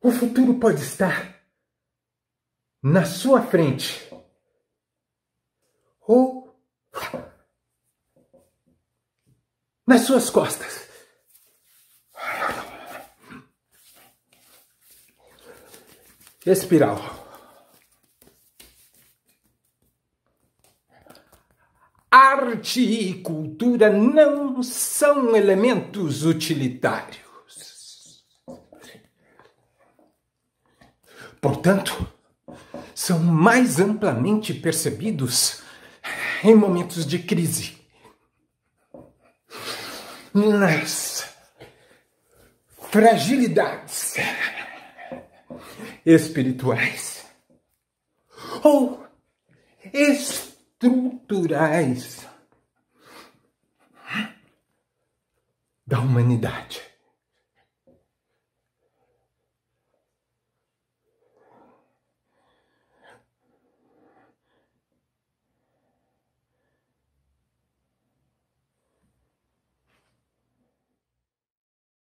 O futuro pode estar na sua frente ou nas suas costas. Espiral. Arte e cultura não são elementos utilitários. Portanto, são mais amplamente percebidos em momentos de crise. Nas fragilidades espirituais ou estruturais da humanidade.